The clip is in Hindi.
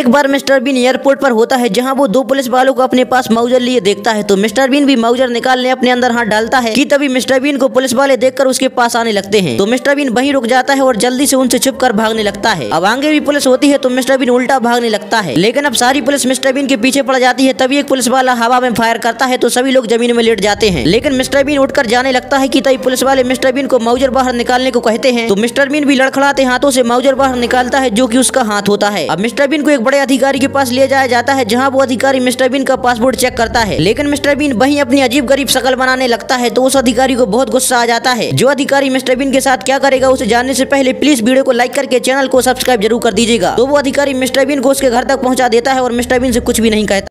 एक बार मिस्टर बीन एयरपोर्ट पर होता है जहां वो दो पुलिस वालों को अपने पास माउजर लिए देखता है तो मिस्टर बीन भी माउजर निकालने अपने अंदर हाथ डालता है कि तभी मिस्टर बीन को पुलिस वाले देखकर उसके पास आने लगते हैं। तो मिस्टर बीन वहीं रुक जाता है और जल्दी से उनसे छिपकर भागने लगता है। अब आगे भी पुलिस होती है तो मिस्टर बीन उल्टा भागने लगता है, लेकिन अब सारी पुलिस मिस्टर बीन के पीछे पड़ जाती है। तभी एक पुलिस वाला हवा में फायर करता है तो सभी लोग जमीन में लेट जाते हैं, लेकिन मिस्टर बीन उठकर जाने लगता है कि तभी पुलिस वाले मिस्टर बीन को माउजर बाहर निकालने को कहते हैं। तो मिस्टर बीन भी लड़खड़ाते हाथों से माउजर बाहर निकालता है जो कि उसका हाथ होता है। अब मिस्टर बीन को बड़े अधिकारी के पास ले जाया जाता है जहां वो अधिकारी मिस्टर बीन का पासपोर्ट चेक करता है, लेकिन मिस्टर बीन वहीं अपनी अजीब गरीब शक्ल बनाने लगता है। तो उस अधिकारी को बहुत गुस्सा आ जाता है। जो अधिकारी मिस्टर बीन के साथ क्या करेगा उसे जानने से पहले प्लीज वीडियो को लाइक करके चैनल को सब्सक्राइब जरूर कर दीजिएगा। तो वो अधिकारी मिस्टर बीन को उसके घर तक पहुँचा देता है और मिस्टर बीन से कुछ भी नहीं कहता।